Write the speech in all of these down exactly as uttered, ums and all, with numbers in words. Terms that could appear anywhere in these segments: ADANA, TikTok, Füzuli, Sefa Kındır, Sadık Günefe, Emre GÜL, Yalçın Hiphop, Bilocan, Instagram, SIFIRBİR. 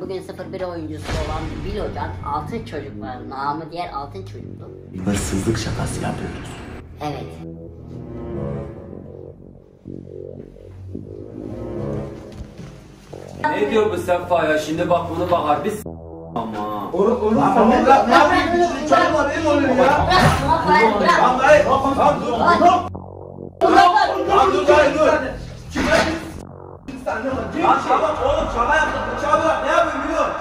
Bugün sıfır bir oyuncusu olan Bilocan altın çocuk var. Namı diğer altın çocuktu. Hırsızlık şakası yapıyoruz. Evet. Ne diyor bu Sefa ya? Şimdi bak bunu bak harbi s*** ama. Onu onu tamam bırak. Bırak beni çocuk çalma benim oluyor ya. Bırak bırak bırak. Lan dayı bak bak dur. Lan dur dayı dur. Çıkın. Lan tamam oğlum çaba yaptık bıçağı bırak ne yapayım biliyorum.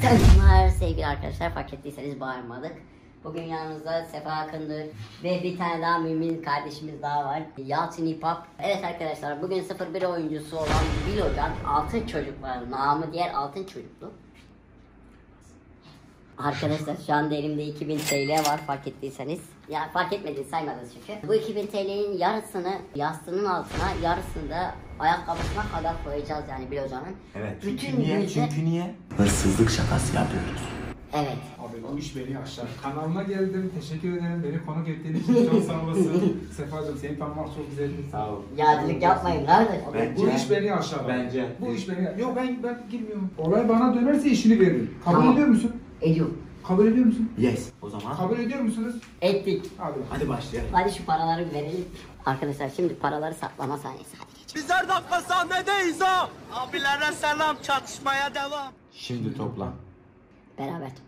Selamlar sevgili arkadaşlar, fark ettiyseniz bağırmadık. Bugün yanımızda Sefa Kındır ve bir tane daha mümin kardeşimiz daha var, Yalçın Hiphop. Evet arkadaşlar, bugün sıfır bir oyuncusu olan Bilocan altın çocuk var. Namı diğer altın çocuktu. Arkadaşlar şu anda elimde iki bin TL var, fark ettiyseniz. Ya fark etmediniz, saymadınız çünkü. Bu iki bin TL'nin yarısını yastığının altına, yarısını da ayakkabısına kadar koyacağız yani Bilocan'ın. Evet. Bütün çünkü niye? Yüzde... Çünkü niye? Hırsızlık şakası yapıyoruz. Evet. Abi bu iş beni aşar. Kanalıma geldim, teşekkür ederim. Beni konuk ettiğiniz için çok sağ olasın. Sefa'cığım seni tanımak çok güzeldi. Sağ ol. Yağcılık yapmayın kardeş. Bu iş beni aşar. Bence. Bu iş beni aşar. Yok ben, ben girmiyorum. Olay bana dönerse işini veririm. Kabul tamam. Ediyor musun? Ediyorum. Kabul ediyor musun? Yes. O zaman. Kabul ediyor musunuz? Ettik. Hadi, hadi başlayalım. Hadi şu paraları verelim. Arkadaşlar şimdi paraları saklama sahnesi. Hadi geçelim. Biz her dakika sahnedeyiz ha. Abilere selam, çatışmaya devam. Şimdi topla. Beraber topla.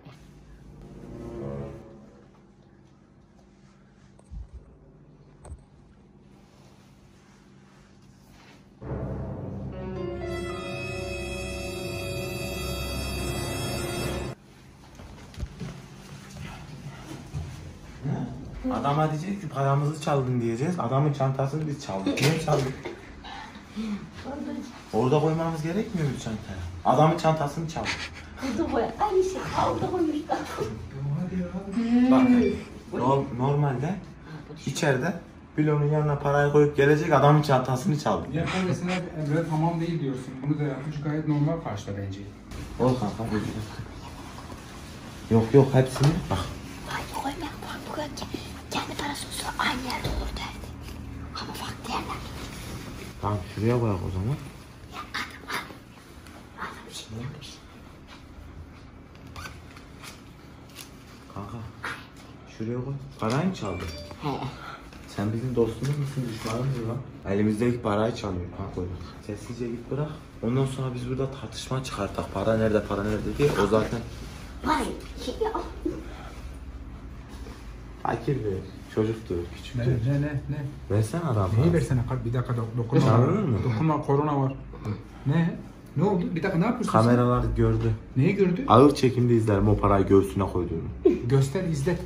Adama diyecek ki paramızı çaldın diyeceğiz. Adamın çantasını biz çaldık. Niye çaldık? Orada koymamız gerekmiyor mu çantaya? Adamın çantasını çaldık. Burada koy. Aynı şey. Orada koymuşlar. Bak normalde içeride Bilo'nun yanına parayı koyup gelecek, adamın çantasını çaldık. Ya mesela Emre tamam değil diyorsun. Bunu da yapmış gayet normal karşıda bence. Ol kanka. Yok yok hepsini bak. Kendi parası olsa aynı yerde olur derdi. Ama farklı yerler. Tamam şuraya koyak o zaman. Ya adam adam. Adam bir şey yapmış. Kanka. Şuraya koy. Parayı mı çaldın? He. Sen bizim dostumuz musun? Düşmanımız mı lan? Elimizdeki parayı çalıyor. Kanka. Sessizce git bırak. Ondan sonra biz burada tartışma çıkartak. Para nerede para nerede diye. O zaten. Hayır. Şey yok. Akil Bey, çocuktur, küçüktür. Ne, ne, ne? Versene adam. Neyi versene? Bir dakika dokunma. Çağırır mı? Dokunma, korona var. Ne? Ne oldu? Bir dakika ne yapıyorsun? Kameralar sen? Gördü. Neyi gördü? Ağır çekimde izlerim o parayı göğsüne koyduğunu. Göster, izlet.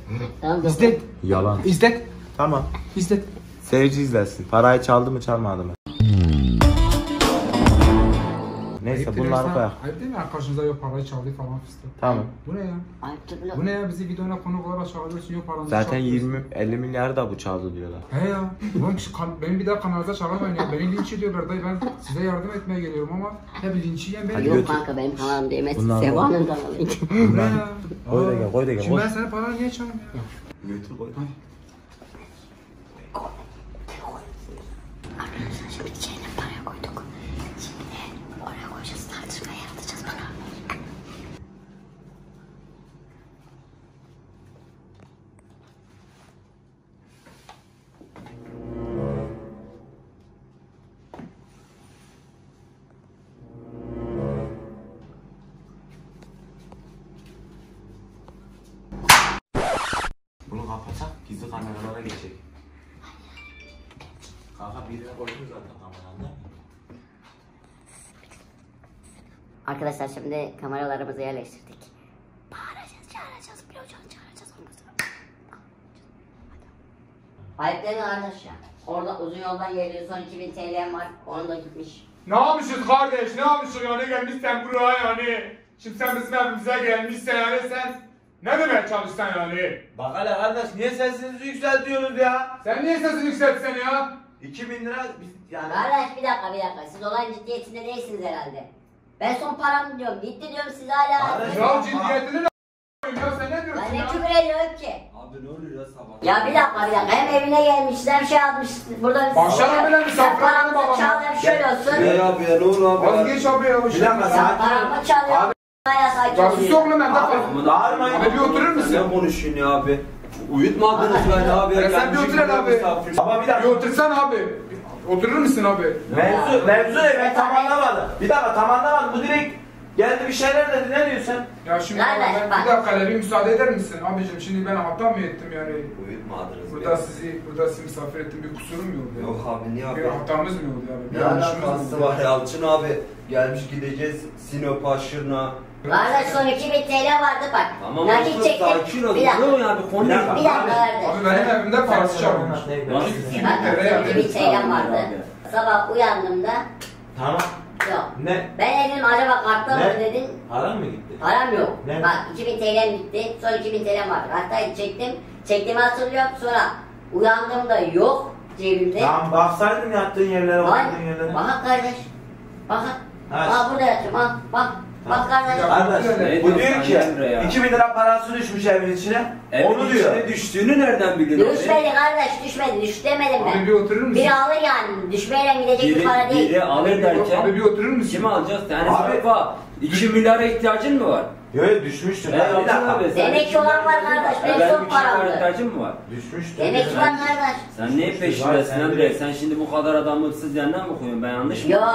İzlet. Yalan. İzlet. Tamam. İzlet. Seyirci izlesin. Parayı çaldı mı, çalmadı mı? Neyse ayıptır bunları koyak. Ayıp değil mi? Karşınızda yok parayı çaldı falan fıstık. Tamam. Bu ne ya? Ayıptır. Bu ne ya? Bizi videoyla konuk olarak çağırıyorsun, yok paranızı zaten yirmi elli milyar da bu çaldı diyorlar. He ya. Ulan beni bir daha kanalda çağıramayın ya. Beni linç ediyorlar dayı. Ben size yardım etmeye geliyorum ama hep linç yiyen beni. Yok kanka benim kanalım değmez. Seva'nın kanalı. Bu ne ya? Koy da gel, koy da gel. Şimdi ben senin paranı niye çalayım ya? Götür koy. Gizli kameralara geçecek. Kanka bir yere koydum zaten kameranda. Arkadaşlar şimdi kameralarımızı yerleştirdik. Bağıracağız, çağıracağız, bir hocam çağıracağız. Ayıplayın arkadaşlar. Orada uzun yoldan geliyor, son iki bin TL'm var. Onun da gitmiş. Ne yapmışız kardeş? Ne yapmışız yani? Gelmişsen buraya yani. Şimdi sen bizim evimize gelmişsen yani sen. Ne demek çalışsan yani? Bak hele kardeş niye sesinizi yükseltiyorsunuz ya? Sen niye sesini yükseltsen ya? iki bin lira biz yani... Kardeş bir dakika bir dakika siz olan ciddiyetinde değilsiniz herhalde. Ben son paramı diyorum gitti diyorum siz hala... Kardeş ya ciddiyetini ne a**ayım ya sen ne diyorsun? ne küfür ediyor ki? Abi ne oluyor ya sabah? Ya bir dakika ya, hem evine gelmişler şey almış burada. Başlar bile misafir aldı babam. Çağlar şöyle olsun. Ne abi ya ne oluyor abi? Vazgeç abi ya. Bir dakika sakin ol. Casus oğlum ben de bağırmayın. Bir oturur musun? Ne konuşuyorsun ya abi? Uyutmadınız beni abi. Ya sen bir otur abi. Ama bir dakika. Bir otursan abi. Oturur musun abi? Mevzu, mevzu evet tam anlamadım. Bir dakika tam anlamadım. Bu direkt geldi bir şeyler dedi. Ne diyorsun? Ya şimdi ben, bir dakika bir müsaade eder misin abicim? Şimdi ben hata mı ettim yani? Uyutmadınız. Burada sizi, burada sizi misafir ettim. Bir kusurum mu oldu? Yok abi niye abi? Bir hatamız mı oldu abi? Bir yanlışımız var Yalçın abi. Gelmiş gideceğiz Sinop Aşırna. Kardeş son iki bin TL vardı bak. Tamam nakit çektim. Sakin ol. Ne oluyor abi? Konu bir dakika. Abi benim evimde parası çalınmış. iki bin TL vardı. Sabah uyandım da. Tamam. Yok. Ne? Ben dedim araba kartla mı dedin? Param mı gitti? Param yok. Ne? Bak iki bin TL'm gitti. Son iki bin TL'm vardı. Hatta çektim. Çektiğimi hatırlıyorum. Sonra uyandım da yok cebimde. Tamam baksaydın yattığın yerlere. Bak bak kardeş. Bak. Aa burada yatıyorum. Bak bak. Bak kardeş, bu diyor ki iki bin lira parası düşmüş evin içine. Evin onu diyor. Evin düştüğünü nereden biliyorsun? Düşmedi kardeş, düşmedi. Düş demedim ben. Abi bir oturur musun? Biri alır yani. Düşmeyle gidecek bir para değil. Biri alır derken. Abi bir oturur musun? Kimi alacağız? Yani abi bak, iki milyara ihtiyacın mı var? Yok düşmüştür. Demek ki olan var kardeş. Ben son paramdı. İhtiyacın mı var? Düşmüştür. Demek ki var kardeş. Sen neyin peşindesin Emre? Sen şimdi bu kadar adamlıksız yanına mı koyuyorsun? Ben yanlış mı? Yok.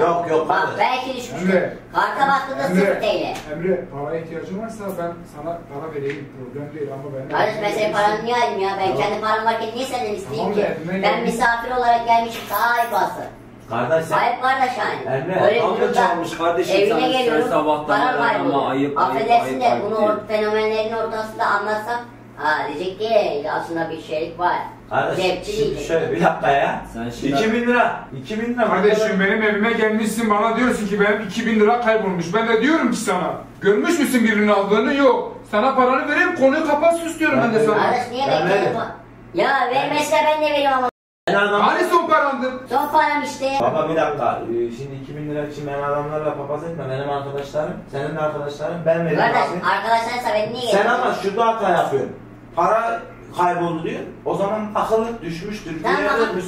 Yok yok. Bak belki düşmüştür. Karta baktığında sıfır TL. Emre para ihtiyacın varsa ben sana para vereyim. Problem değil ama ben... Kardeş ben senin paranı niye alayım ya? Ben kendi param varken niye senden isteyeyim ki? Ben misafir olarak gelmişim. Daha ayıp asıl. Kardeş sen... Ayıp kardeş yani. Emre amca çalmış kardeşim. Evine geliyorum, para kayboluyor. Affedersin de bunu fenomenlerin ortasında anlatsam, ha diyecek ki aslında bir şeylik var. Kardeş şimdi şöyle bir dakika ya. iki bin lira. iki bin lira. Kardeşim benim evime gelmişsin bana diyorsun ki benim iki bin lira kaybolmuş. Ben de diyorum ki sana görmüş müsün birinin aldığını? Yok. Sana paranı vereyim konuyu kapat sus diyorum ben de sana. Kardeş niye bekliyorsun? Ya vermezse ben de vereyim ama. Hani son paramdır? Son param işte. Baba bir dakika. Şimdi iki bin lira için ben adamlarla papaz etme. Benim arkadaşlarım, senin de arkadaşların, ben veririm. Kardeş arkadaşlarsa beni niye sen ama şurada hata yapıyorsun. Para kayboldu diyor. O zaman akıllı düşmüştür. Tamam,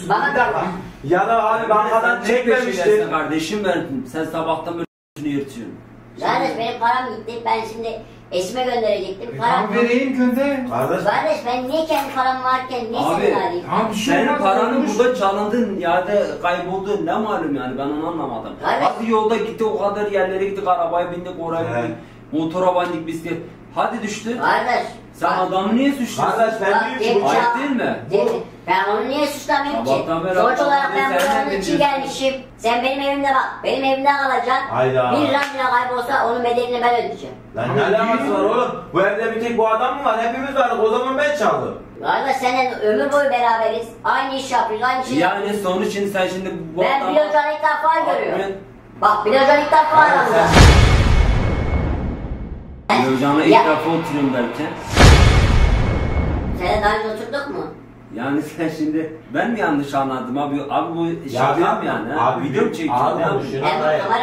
bana bir dakika. Ya da abi bankadan çekmemiştir. Kardeşim ben, sen sabahtan böyle yırtıyorsun. Kardeş benim param gitti. Ben şimdi eşime gönderecektim. E, param vereyim gönder. Kardeş, kardeş ben niye kendi param varken niye seni arayayım? Abi senin paranı burada çalındın ya da kayboldun ne malum yani ben onu anlamadım. Hadi yolda gitti o kadar yerlere gittik arabaya bindik oraya evet. Bindik motora bindik bisiklet. Hadi düştü. Kardeş. Sen bak, adamı niye suçluyorsun? Kardeş ben büyüğüm. Ayıp değil mi? Değil. Ben onu niye suçlamayayım ki? Sonuç olarak ben buranın için gelmişim. Sen benim evimde bak. Benim evimde kalacaksın. Hayda. Bir lan bile kaybolsa onun bedelini ben ödeyeceğim. Lan ne alakası var oğlum? Bu evde bir tek bu adam mı var? Hepimiz vardık. O zaman ben çaldım. Kardeş seninle ömür boyu beraberiz. Aynı iş yapıyoruz. Aynı şey. Yani sonuç için sen şimdi bu ben adamı... Ben Bilocan'ı ilk defa görüyorum. Ben... Bak Bilocan'ı ilk defa aramda. Bilocan'la ilk defa oturuyorum derken. Seninle daha önce oturduk mu? Yani sen şimdi ben mi yanlış anladım abi? Abi bu şey ya, yani? Abi video mu çekeceğim? Abi kamera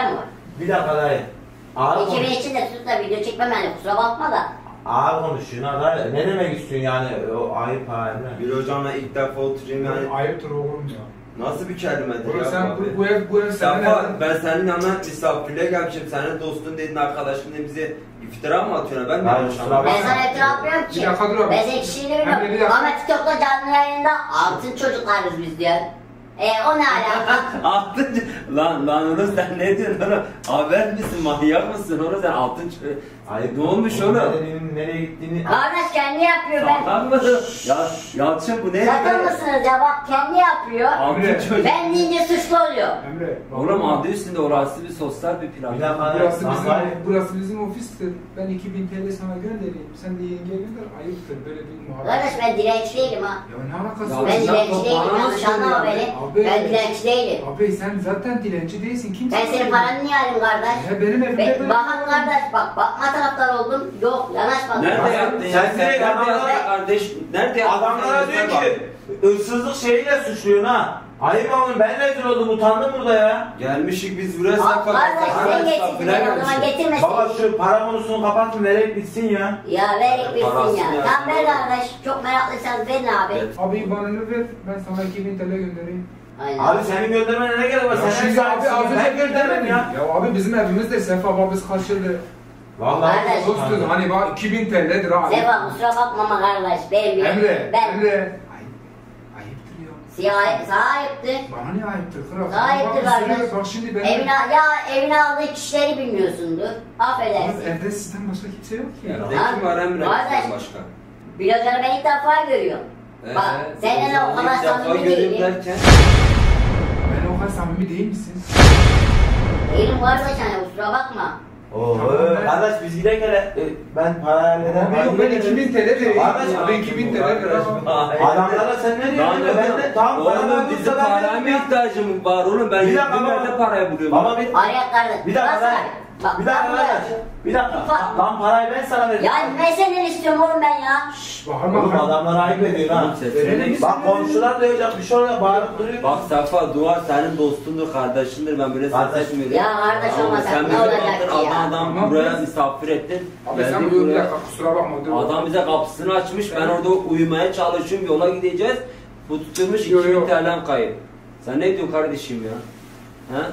mı var? Bir dakika dayı. iki bin için de tutup da video çekmem yani kusura bakma da. Abi konuşuyorsun dayı. Ne demek istiyorsun yani? O ayıp abi. Bilocan'la ilk defa oturayım yani. Ayıptır oğlum ya. Nasıl bir kelimedir ya sen abi? Bu ev bu ev senin ben, ben senin yanına misafirliğe gelmişim. Senin dostun dedin arkadaşın da bize İftira mı atıyorsun? Ben mi anlaşıyorum? Ben sana iftira atmıyorum ki. Bir dakika dur abi. Ben senin kişiliğini biliyorum. Ama TikTok'ta canlı yayında altın çocuklarız biz diyor. Eee o ne alaka? Altın lan lan oğlum sen ne diyorsun oğlum? Haber misin? Manyak mısın oğlum sen altın çocuk? Ay ne olmuş oğlum? Nereye gittiğini... Kardeş kendi yapıyor ben. Satan mısın? Ya Yalçın bu ne? Satan mısınız ya bak kendi yapıyor. Altın çocuk. Ben deyince suçlu oluyor. Emre. Oğlum adı üstünde orası bir sosyal bir plan. Burası bizim, burası bizim ofistir. Ben iki bin TL sana göndereyim. Sen de yengeye gönder. Ayıptır böyle bir muhabbet. Kardeş ben dirençliyim ha. Ya ne alakası var? Ben dirençliyim yanlış anlama beni. Abi, ben dilenci değilim. Abi sen zaten dilenci değilsin. Kimse ben senin paranı niye alayım kardeş? Ya benim evimde ben, böyle... Bakın kardeş bak, bakma taraftar oldum. Yok, yanaşmadım. Nerede yaptın ya? Sen direkt adamlara... Kardeş, nerede adamlara diyor ki, hırsızlık şeyiyle suçluyorsun ha. Ayıp oğlum, ben rezil oldum, utandım burada ya. Gelmişik biz buraya sakla. Baba şu para konusunu kapatın, vererek bitsin ya. Ya vererek bitsin ya. ya. Tam ver kardeş, çok meraklıysanız verin abi. Evet. Abi bana ne ver, ben sana iki bin T L göndereyim. Aynen. Abi senin göndermene ne gerek var? Sen abi, abi ben göndermem ya. Ya abi bizim evimiz de Sefa abimiz kaç yıldır. Vallahi dostum hani bak iki bin T L'dir abi. Sefa kusura bakmama kardeş, benim. Emre, Emre. Siyah, sahipti. Bana ne ayıptır kral? Sahipti kardeş. Evine, ya evine aldığı kişileri bilmiyorsundur. Affedersin. Abi evde sizden başka kimse yok ki. Evde kim var Emre? Başka. Bilocan'ı ben ilk defa görüyorum. Ee, Bak seninle o kadar samimi değilim. Derken... Ben o kadar samimi değil misin? Değilim kardeş hani kusura bakma. Ooo tamam, kardeş biz giderken ben para veremem. Yok ben iki bin T L vereyim. Abi iki bin T L kardeş. Adamlara sen ne diyorsun? Ben de tam para vermiyorsa ben bizim paraya ihtiyacım var oğlum. Ben yerde parayı buluyorum. Ama bir dakika. Bir dakika. Bir dakika. Bir dakika. Lan parayı ben sana vereyim. Ya ben senden istiyorum oğlum ben ya. Şşş bakalım. Oğlum adamlara ayıp ediyor lan. Bak komşular duyacak bir şey oraya bağırıp duruyor. Bak Sefa Duvar senin dostundur, kardeşindir, ben böyle seçmiyorum. Ya kardeş olmasak ne olacak ki ya? Adam buraya misafir ettin. Abi sen uyuyor bir dakika kusura bakma. Adam bize kapısını açmış, ben orada uyumaya çalışıyorum, yola gideceğiz. Bu tutturmuş iki bin T L'm kayıp. Sen ne diyorsun kardeşim ya? Ha?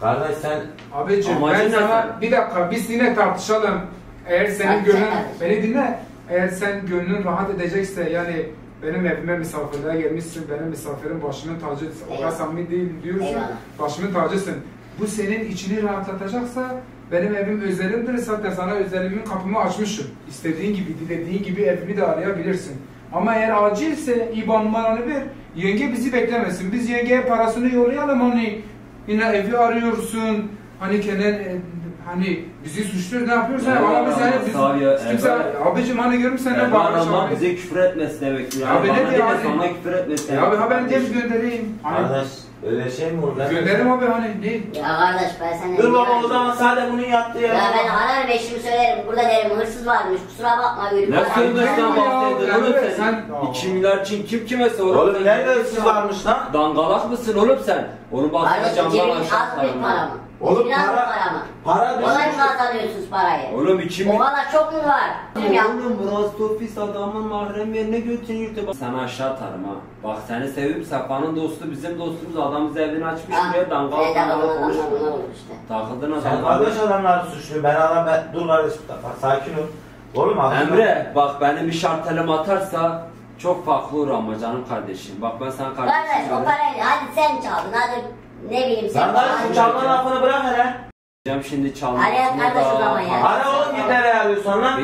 Kardeş sen... Abicim ben sana bir dakika biz yine tartışalım. Eğer senin gönlün... Beni dinle. Eğer sen gönlün rahat edecekse yani benim evime misafirliğe gelmişsin, benim misafirin başımın tacı, o kadar samimi değil diyorsun, başımın tacısın. Bu senin içini rahatlatacaksa benim evim özelimdir, zaten sana özelimin kapımı açmışım. İstediğin gibi, dilediğin gibi evimi de arayabilirsin. Ama eğer acilse İ B A N numaranı ver, yenge bizi beklemesin. Biz yengeye parasını yollayalım hani. Yine evi arıyorsun, hani kendin, hani bizi suçluyor, ne yapıyorsun? Ya, abi sen, biz, kimse, abicim hani görüm sen ne bağırmış abi? Bize küfür etmesin demek ya. Abi ne diyor abi? Sana küfür etmesin. Abi ha ben de göndereyim. Arkadaş öyle şey mi olur? Gönderim abi hani değil. Ya kardeş ben sen... Dur baba o zaman sadece bunun yaptı ya. Ya ben arar ve şimdi söylerim, burada derim hırsız varmış, kusura bakma görüm. Ne hırsızdan bahsediyorsun oğlum sen? iki milyar için kim kime soruyor? Oğlum nerede hırsız varmış lan? Dangalak mısın oğlum sen? Onu bahsediyor camdan aşağıya. Oğlum para, para düşmüş. Kolay mı kazanıyorsunuz parayı? Oğlum iki bin... O valla çok mu var? Oğlum burası ofis, adamın mahrem yerine götürün yürüte bak. Sana aşağı atarım ha. Bak seni sevip Sefa'nın dostu, bizim dostumuz, adam bize evini açmış diye dangal dangal konuşmuyor. Takıldın adam. Sen kardeş adamları suçluyor, ben adam ben... Dur kardeşim bak sakin ol. Oğlum adam... Emre bak benim bir şart elim atarsa çok farklı olur ama canım kardeşim. Bak ben sana kardeşim... Kardeş o parayı hadi sen çaldın hadi. Ne bileyim sen. Lan kardeşim çalma lafını bırak hele. Hocam şimdi çalma. Araya kardeşim ama ya. Ara oğlum git nereye arıyorsun lan?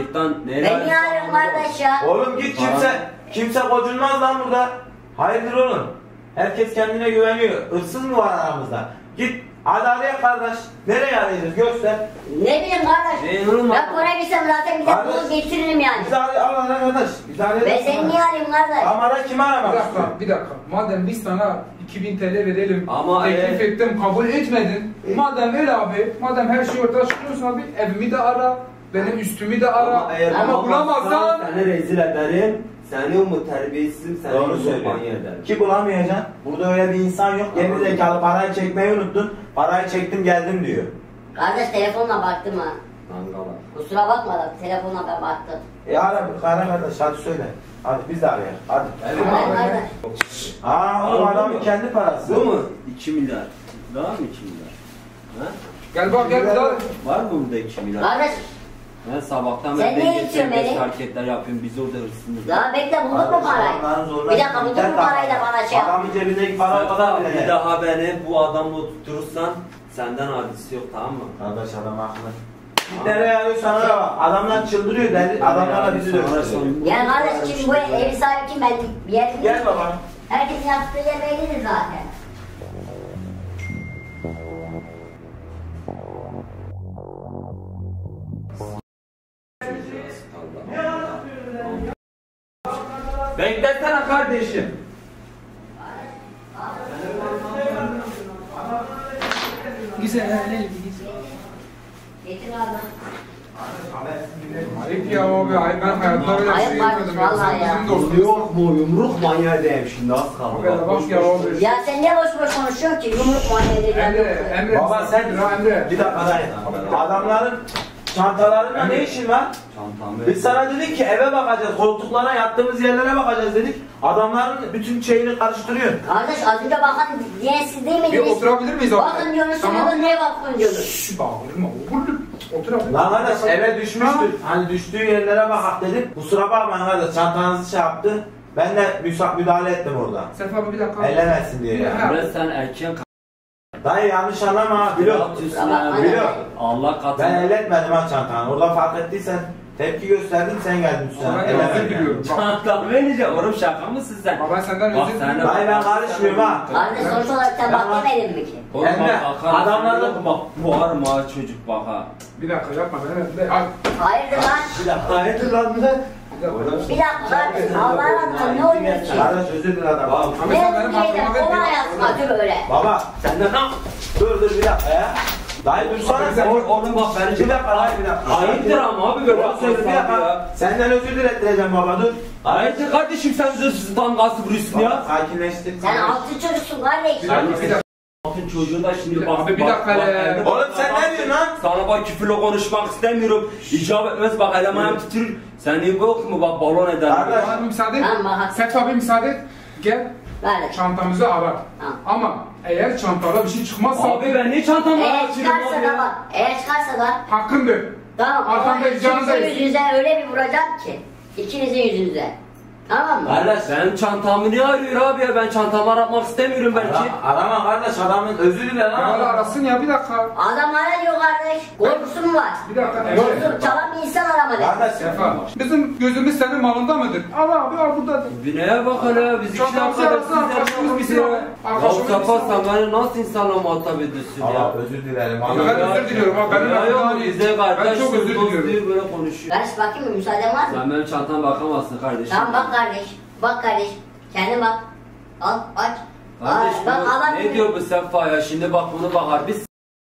Beni arıyorum kardeş ya. Oğlum git kimse, kimse kocunmaz lan burada. Hayırdır oğlum? Herkes kendine güveniyor. Hırsız mı var aramızda? Git hadi araya kardeş. Nereye arayacağız göster. Ne bileyim kardeş. Ben oraya gitsem zaten bir de bunu getiririm yani. Biz arayalım al lan kardeş. Biz arayalım. Ben seni niye arayayım kardeş? Ama ara kimi aramak? Bir dakika bir dakika. Madem biz sana iki bin T L verelim. Ama teklif ettim, kabul etmedin. E. Madem öyle abi, madem her şeyi ortaya çıkıyorsun abi, evimi de ara, benim üstümü de ara. Ama, ama bulamazsan seni rezil ederim. Seni umu terbiyesizim, seni umu banyo ederim. Ki bulamayacaksın. Burada öyle bir insan yok. Geri zekalı parayı çekmeyi unuttun. Parayı çektim geldim diyor. Kardeş telefonla baktım ha. Mangala. Kusura bakma da telefonla ben baktım. E ara kara kardeş hadi söyle. Hadi biz de arayalım. Hadi. Aaa oğlum adamın kendi parası. Bu mu? iki milyar. Daha mı iki milyar? Ha? Gel bak gel. Var mı burada iki milyar? Kardeş. Ben sabahtan beri bencesel beş hareketler yapıyorum. Biz orada hırsızız. Ya bekle bulduk mu parayı? Bir dakika bulduk mu parayı da bana şey yap. Adamın cebindeki para kadar bile. Bir daha beni bu adamla tutturursan senden hadisi yok tamam mı? Kardeş adam haklı. Nereye arıyorsun sana bak. Adamlar çıldırıyor derdi. Adamlarla bizi dövüştürüyor. Gel kardeş kim bu evi sahibi kim ben bir yer. Gel baba. Herkesin yaptığı yer bellidir zaten. Bekletsene kardeşim. Güzel, öyle bir güzel. Getir abla. Ayıp ya abi, ayıp. Ben hayatta böyle bir şey yapmadım ya. Sen bizim dostum. Yok bu yumruk manyağı diyeyim şimdi az kaldı. Bak, bak ya abi. Ya sen niye boş boş konuşuyorsun ki? Yumruk manyağı diyeyim. Emre, Emre. Baba sen Emre. Bir dakika dayan. Adamların çantalarında ne işin var? Çantamda. Biz sana dedik ki eve bakacağız, koltuklara, yattığımız yerlere bakacağız dedik. Adamların bütün şeyini karıştırıyor. Kardeş az önce bakan diyen siz değil miydiniz? Bir oturabilir miyiz orada? Bakın diyorsunuz, tamam. Neye bakın diyorsunuz? Şşşş bağırma oğlum. Oturabilir. Lan kardeş eve düşmüştür. Hani düştüğü yerlere bakak dedik. Kusura bakmayın kardeş çantanızı şey yaptı. Ben de müdahale ettim orada. Sefa abi bir dakika. Ellemesin diye ya. Burası sen erken dayı yanlış anlama Bilo. Bilo. Allah katına. Ben elletmedim ha çantanı. Orada fark ettiysen tepki gösterdin sen geldin üstüne. Elletmedim biliyorum. Çantamı vereceğim. Oğlum şaka mı sizden? Baba senden özür dilerim. Dayı ben karışmıyorum ha. Abi sonuç olarak sen bakma verir mi ki? Oğlum bak adamlar da bak boğar mağar çocuk bak ha. Bir dakika yapma ben. Hayırdır lan? Bir dakika hayırdır lan bir de. Bir dakika, Allah'ım ne oluyor ki? Kardeş özür dilerim adam. Ne oluyor? Ona yazma dur öyle. Baba sen de ne yap? Dur dur bir dakika ya. Dayı dursana sen. Oğlum bak verici bir dakika. Hayır bir dakika. Ayıptır ama abi böyle. Bir dakika. Senden özür dilettireceğim baba dur. Ayıptır kardeşim sen zırsızdan gazı vuruyorsun ya. Sakinleştir. Sen altı çocuksun kardeş. Bakın çocuğu da şimdi bak abi bir dakika hele. Oğlum sen ne diyorsun lan? Sana bak küfürle konuşmak istemiyorum. İcap etmez bak elemanım titrir. Sen niye yok mu bak balon eder. Kardeş müsaade et. Sefa abi müsaade et. Gel. Böyle. Çantamızı arar. Ama eğer çantada bir şey çıkmazsa. Abi ben niye çantamı arar? Eğer çıkarsa da bak. Eğer çıkarsa da. Hakkındır. Tamam. Arkamda vicdanınızdayız. Yüzünüze öyle bir vuracak ki. İkinizin yüzünüze. Tamam mı? Kardeş benim çantamı niye arıyor abi ya? Ben çantamı aratmak istemiyorum belki. Ara, arama kardeş adamın özür dile lan. Adam arasın ya bir dakika. Adam arıyor kardeş. Korkusu mu var? Bir dakika. Korkusu çalan bir insan aramadı. Kardeş yapma. Bizim gözümüz senin malında mıdır? Al abi al burada. Bineye bak hele. Biz iki dakika da sizlerimiz bizi ya. Ya Mustafa sen beni nasıl insanla muhatap ediyorsun ya? Allah özür dilerim. Ben özür diliyorum abi. Benim hakkım bize kardeş. Ben çok özür diliyorum. Böyle konuşuyor. Kardeş bakayım mı? Müsaaden var mı? Sen benim çantama bakamazsın kardeşim. Tamam bak. Kardeş, bak kardeş, kendin bak, al, aç, kardeş, al, bak, al, ne diyor bu Sefa ya, şimdi bak bunu bakar, biz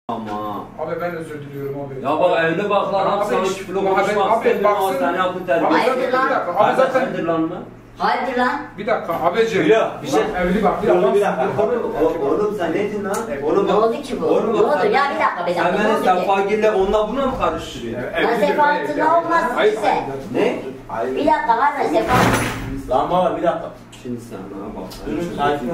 ama. Abi ben özür diliyorum abi. Ya bak evli bak lan, abi sana küfürle konuşmak istedin ama sen yapın terbiye. Hayırdır lan? Abi zaten. Hayırdır lan mı? Hayırdır lan? Bir dakika abicim. Bir şey. Evli bak, bir dakika. Bir dakika. Oğlum sen ne dedin lan? Ne oldu ki bu? Ne oldu ya bir dakika bir dakika. Hemen Sefa girle onunla buna mı karıştırıyor? Ya Sefa'nın tırnağı olmaz kimse. Ne? Bir dakika kardeş Sefa. Lan baba bir dakika. Şimdi sen bana bak. Durun sakin ol.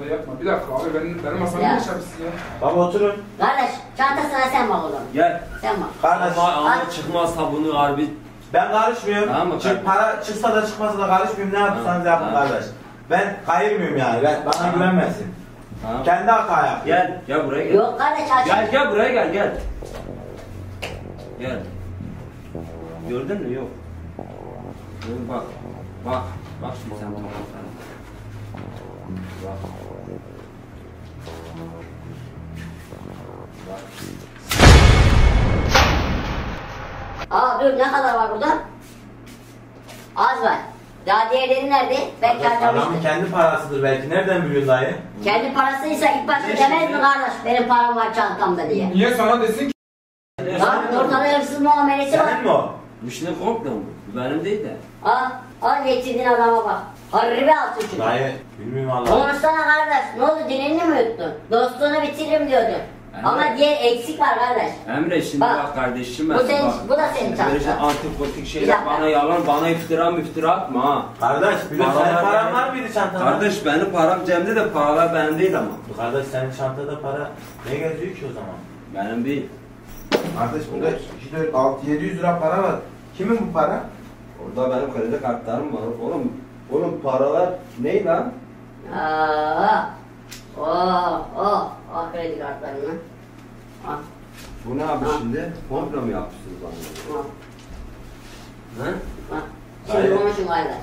Öyle yapma bir dakika abi benim, benim masamda ne yaşamışsın ya? Baba oturun. Kardeş çantasına sen bak oğlum. Gel. Sen bak. Kardeş. Ama çıkmazsa bunu harbi. Ben karışmıyorum. Tamam, Çık, para çıksa da çıkmasa da karışmıyorum. Ne yapıyorsanız yapın kardeş. Ben kayırmıyorum yani. Ben, bana tamam. Güvenmesin. Tamam. Kendi hata yap. Gel. Gel buraya gel. Yok kardeş açın. Gel gel buraya gel gel. Gel. Gördün mü? Yok. Bak. Bak, bak şimdi sen bana bak sana. Bak. Bak. Aa dur ne kadar var burada? Az var. Daha diğerleri nerede? Ben adamın kendi parasıdır belki. Nereden biliyorsun dayı? Kendi parasıysa ilk başta demez mi kardeş? Benim param var çantamda diye. Niye sana desin ki? Lan ortada hırsız muamelesi var. Senin mi o? Müşteri komple mi? Benim değil de. Aa. Al geçirdin adama bak. Harbi altı çünkü. Hayır, bilmiyorum Allah. Konuşsana kardeş. Ne oldu? Dilini mi yuttun? Dostluğunu bitiririm diyordun. Emre. Ama diğer eksik var kardeş. Emre şimdi bak, bak kardeşim. Bu, senin, bu da senin çantası. Antipatik şeyler bana yalan, bana iftira mı iftira atma ha. Kardeş, biliyorsun senin paran var mıydı çantada? Kardeş benim param Cem'de de paralar benim değil ama. Kardeş senin çantada para ne geziyor ki o zaman? Benim değil. Kardeş burada iki, dört, altı, yedi yüz lira para var. Kimin bu para? Orada benim kredi kartlarım var. Oğlum, oğlum paralar ney lan? Aaa! Aaa! Aaa! Aaa kredi kartlarını. Aaa! Bu ne abi Aa. Şimdi? Komplo mu yapmışsınız bana? Aaa! Aaa! Şimdi konuşun kardeş.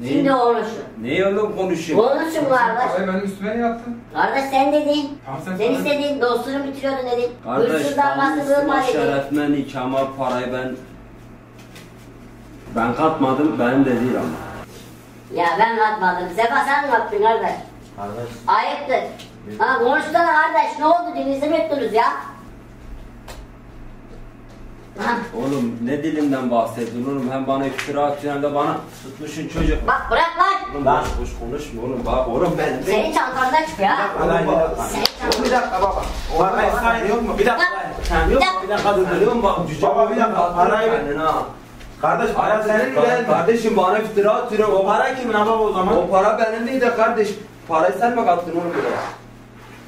Neyin? Şimdi konuşun. Neyi oğlum konuşun? Konuşun kardeş. Ay benim üstüme ne yaptın? Kardeş sen dedin. Tamam, sen, sen istedin, dostluğunu bitiriyordun dedin. Kardeş tam üstüme şerefmen ikama parayı ben... Ben katmadım, benim de değil ama. Ya ben katmadım. Sefa sen mi yaptın kardeş? Kardeş. Ayıptır. Ha konuşsana kardeş, ne oldu? Dilinizi mi yuttunuz ya? Oğlum ne dilimden bahsediyorsun oğlum, hem bana iftira atıyorsun hem de bana tutmuşsun çocuk. Bak bırak lan. Oğlum boş boş konuşma oğlum, bak oğlum ben. Senin çantandan çıkıyor ha. Bir dakika baba. Bak ben sana yok mu? Bir dakika. Yok mu? Bir dakika dur biliyor musun bak cüce. Baba bir dakika. Arayı ben. Kardeş para senin mi? Kardeşim bana iftira atıyorsun. O para kimin ama o zaman? O para benim değil de kardeş. Parayı sen mi kattın oğlum buraya?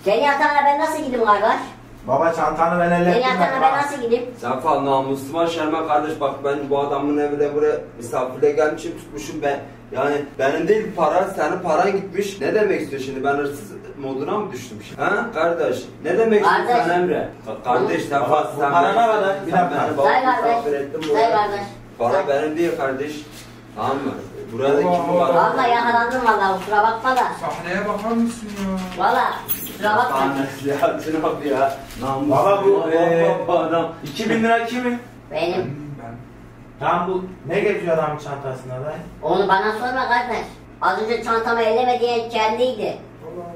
Senin yatağına ben nasıl gideyim kardeş? Baba çantanı ben ellettim. Senin yatağına ben nasıl gideyim? Sen falan namuslu var Şerma kardeş, bak ben bu adamın evine buraya misafirle gelmişim, tutmuşum ben. Yani benim değil para, senin paran gitmiş. Ne demek istiyor şimdi, ben hırsız moduna mı düştüm şimdi? Ha kardeş ne demek istiyorsun sen Emre? Kardeş sen fazla sen beni misafir, misafir ettin buraya. Para benim değil kardeş. Tamam mı? Burada kim var? Valla yakalandım valla, kusura bakma da. Sahneye bakar mısın ya? Valla kusura bakma. Sahnesi ya, tırnak ya. Valla bu eee adam. iki bin lira kimin? Benim. Tam bu ne geziyor adamın çantasında da? Onu bana sorma kardeş. Az önce çantamı elleme diye kendiydi.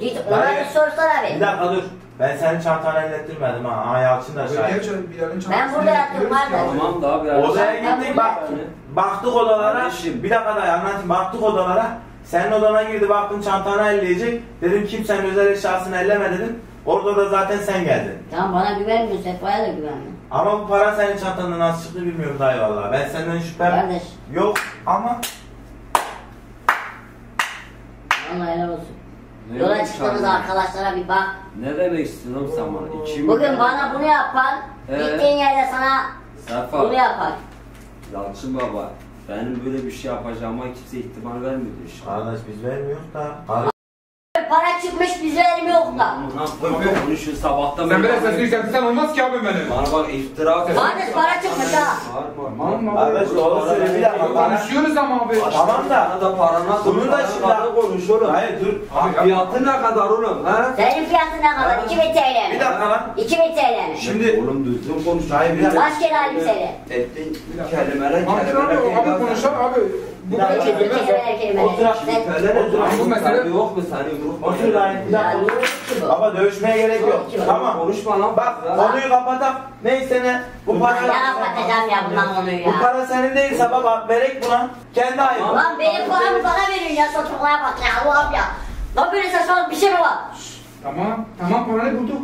Git ona bir sorsana be. Bir dakika dur. Ben senin çantanı ellettirmedim ha. Aa Yalçın da şahit. Ben burada yattım kardeş. Tamam da abi. Odaya gittik bak. Baktık odalara, bir dakika daha anlatayım, baktık odalara, senin odana girdi, baktım çantana elleyecek, dedim kimsenin özel eşyasını elleme dedim, orada da zaten sen geldin. Tamam bana güvenmiyor, Sefa'ya da güvenmiyor. Ama bu para senin çantandan nasıl çıktı bilmiyorum dayı vallahi, ben senden şüphem kardeş yok ama... Vallahi helal olsun. Ne yola çıktığımız arkadaşlara bir bak. Ne demek istiyorsun oğlum sen bana? İki bugün bana bunu yapan, gittiğin yerde sana Sefa bunu yapar. Yalçın baba, benim böyle bir şey yapacağıma kimse ihtimal vermiyor işte. Kardeş biz vermiyoruz da. Para çıkmış biz vermiyoruz da. Bunu şu sabahtan... Sen böyle sesini yükseltirsen olmaz ki abi benim. Bana bak iftira et. Kardeş para çıkmış ha. Kardeş doğru söyle bir dakika. Konuşuyoruz ama abi. Tamam da. Bunun da şimdi konuş oğlum. Hayır dur. Fiyatı ne kadar oğlum? Senin fiyatı ne kadar? iki bin TL mi? Bir dakika lan. iki bin TL mi? Şimdi oğlum düzgün konuş. Hayır bir dakika. Başka halim seni. Ettin kelimeler kelimeler. Abi konuşalım abi. Bu kadar çekilmez ya. Oturak şüpheler oturak. Bu mesele yok mu saniye? Otur lan. Baba dövüşmeye gerek yok. Tamam. Konuşma lan. Bak konuyu kapatalım. Neyse ne. Bu para... Ya kapatacağım ya bundan konuyu ya. Bu para senin değilse baba verek buna. Kendi ayıp. Lan benim paramı bana verin ya. Satırmaya bak ya. Allah'ım ya. Lan böyle saçmalık bir şey mi var? Tamam. Tamam paranı bulduk.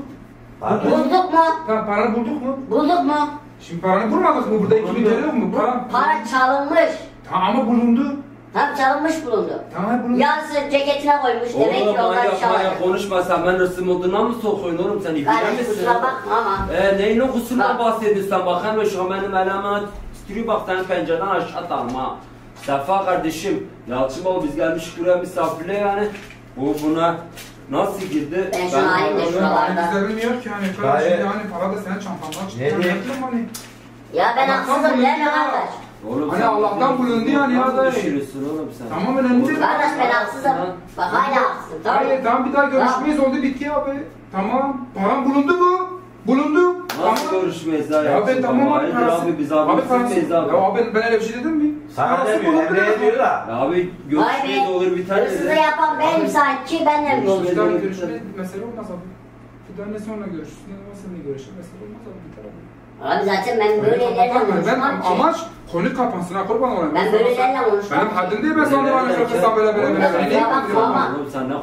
Bulduk mu? Tamam paranı bulduk mu? Bulduk mu? Şimdi paranı bulmadık mı? Burada iki bin geliyor mu? Para çalınmış. Ama bulundu. Tam çalınmış bulundu. Tamam bulundu. Yansın ceketine koymuş. Oğlum, demek ki onlar bir şey alacak. Konuşma sen, ben hırsız moduna mı sokuyorsun oğlum sen? Kardeş kusura bakma ama. Eee neyin o kusuruna bahsediyorsun sen? Bak hemen şu an benim eleme titriyor, bak sen pencereden aşağı atalım ha. Sefa kardeşim, Yalçın baba biz gelmiş buraya misafirle yani. Bu buna nasıl girdi? Ben şu halimde şuralarda. Biz bilmiyor ki hani. Kardeşim yani para da senin çantandan çıktı. Ne diyeyim? Ya ben haksızım deme kardeş. Oğlum hani Allah'tan bulundu yani ya da düşürürsün oğlum sen. Tamam önemli değil. Kardeş ben haksızım. Bak hala haksızım. Hayır tamam bir daha görüşmeyiz, oldu bitti abi. Tamam. Param bulundu mu? Bulundu. Nasıl tamam görüşmeyiz daha ya? Abi tamam abi parası. Abi biz abi görüşmeyiz abi. Ya abi ben öyle bir şey dedim mi? Sana demiyor. Emre'ye diyor da. Abi görüşmeyiz olur biter. Hırsızı yapan benim sanki benimle mi görüşmeyiz? Görüşmeyiz mesele olmaz abi. Bir tane sonra görüşürüz. Ne zaman seninle görüşürüz mesele olmaz abi biter abi. Abi zaten ben böyle yerlerle konuşmam ki. Amaç konu kapansın ha, kurban olayım. Ben böyle yerlerle konuşmam ki. Benim haddim değil ben sana bana şarkısam böyle böyle böyle. Ben yalan sorma.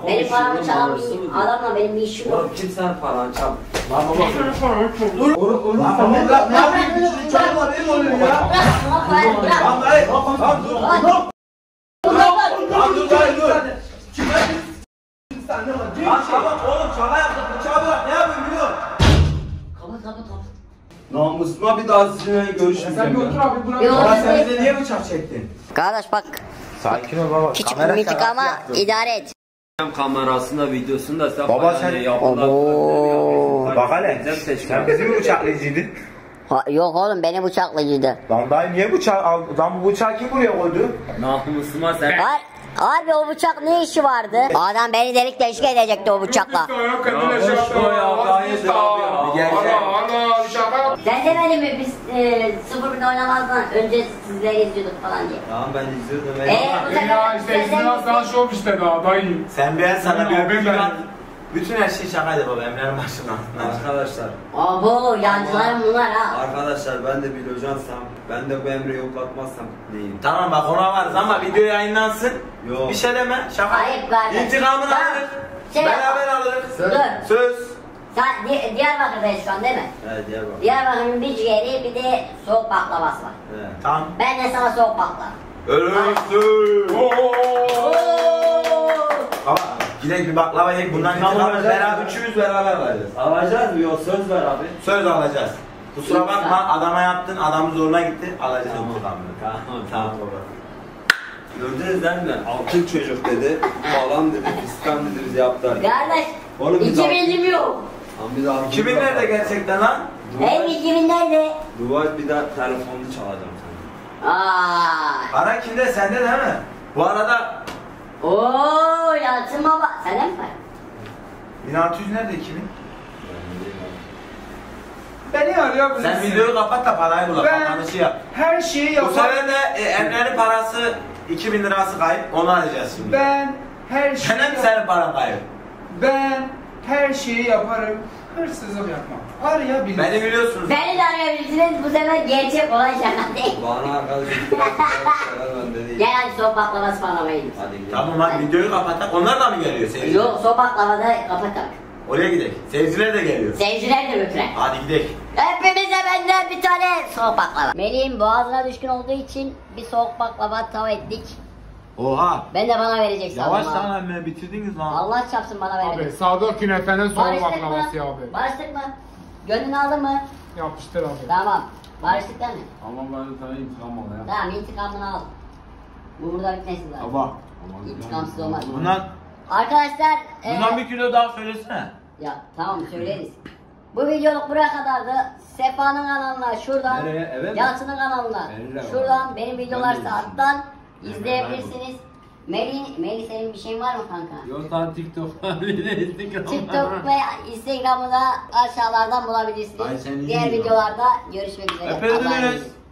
Benim paramı çalan bir adamla benim bir işim yok. Kim sen paranı çal? Lan baba. Dur. Dur. Lan baba. Ne yapayım? Güçlü çalma benim oluyor ya. Lan dayı. Lan dur. Lan dur. Lan dur dayı dur. Kime gitsin sen ne var? Lan tamam oğlum çala yaptık. Bıçağı bırak. Ne yapayım biliyor musun? Kapat kapat kapat. Namusuma bir daha sizinle görüşmeyeceğim. Sen bir otur abi buna. Bana sen bize niye bıçak çektin? Kardeş bak. Sakin ol baba. Küçük bir mitik ama idare et. Kamerasında videosunda sen baba sen yapılan. Bak hele. Sen bizi mi bıçaklayıcıydın? Yok oğlum beni bıçaklayıcıydı. Lan dayı niye bıçak aldın? Lan bu bıçağı kim buraya koydu? Namusuma sen. Abi o bıçak ne işi vardı? Adam beni delik deşik edecekti o bıçakla. Sen demedin mi biz e, sıfır birde oynamazdan önce sizlere izliyorduk falan diye. Tamam ben izliyordum. Eee bu sefer... Ya işte izliyorsan şu olmuş dedi adayım. Sen ben sana bir öpüyorum. Bütün her şey şakaydı baba, Emre'nin başından. Arkadaşlar. Abo, yancılarım bunlar ha. Arkadaşlar ben de Bilocansam, ben de bu Emre'yi yoklatmazsam neyim? Tamam bak ona varız ama video yayınlansın. Yok. Bir şey deme, şaka. Ayıp kardeşim. İntikamını tamam. alırız. Şey Beraber yapalım. alırız. Söz. Söz. Sen di Diyarbakır'dayız şu an değil mi? Evet, Diyarbakır. Diyarbakır'ın bir ciğeri bir de soğuk baklavası var. Evet. Tamam. Ben de sana soğuk baklava. Ölürsün. Tamam. Gidelim bir baklava yiyip bundan kalmayacağız. Beraber üçümüz beraber alacağız. Alacağız mı? Yok, söz ver abi. Söz alacağız. Kusura bakma, adama yaptın, adamın zoruna gitti. Alacağız tamam. buradan. Tamam tamam. tamam. tamam. Gördünüz değil mi? Altın çocuk dedi, falan dedi, fiskan dedi, bizi yaptılar. Kardeş, iki binim yok. iki bin nerede gerçekten lan? Hem iki bin nerede? Duvar bir daha telefonunu çalacağım sana. Aaa. Para kimde? Sende değil mi? Bu arada... Ooo Yalçın baba, sende mi para? bin altı yüz nerede iki bin? Beni arıyor. Sen videoyu kapat da parayı bul. Ben şey yap. her şeyi yapar. Bu sefer de e, Emre'nin parası iki bin lirası kayıp, onu arayacağız şimdi. Ben her şeyi yaparım. Senin paran kayıp. Ben her şeyi yaparım, hırsızlık yapmam. Arayabilirsiniz. Beni biliyorsunuz. Beni de arayabilirsiniz, bu sefer gerçek olan şaka değil. Bana arkadaşlar değil. Gel hadi soğuk baklavası falan verelim. Tamam bak videoyu kapatak, onlar da mı geliyor senin? Yok, soğuk baklavada kapatak. Oraya gidelim. Seyirciler de geliyor. Seyirciler de götüren. Hadi gidelim. Hepimize benden bir tane soğuk baklava. Melih'in boğazına düşkün olduğu için bir soğuk baklava tav ettik. Oha. Ben de bana vereceksin. Yavaş lan emme, bitirdiniz lan. Allah çarpsın bana vereceksin. Abi Sadık Günefe'nin soğuk baklavası ya abi. Barıştık mı? Gönlünü aldın mı? Yapıştır abi. Tamam. Barıştık değil mi? Tamam ben de sana intikam al ya. Tamam intikamını al. Bu burada bitmesin zaten. Tamam. İntikamsız olmaz. Bundan... Arkadaşlar bundan e, bir kilo daha söylesene. Ya tamam söyleriz. Bu videoluk buraya kadardı. Sefa'nın kanalına şuradan, evet, Yalçın'ın kanalına evet, şuradan abi. benim videolar saattan evet, izleyebilirsiniz. Melih, Melih senin bir şeyin var mı kanka? Yok lan TikTok'tan Instagram'da. TikTok ve Instagram'ı da aşağılardan bulabilirsiniz. Ay, diğer videolarda görüşmek üzere. Öpüldünüz.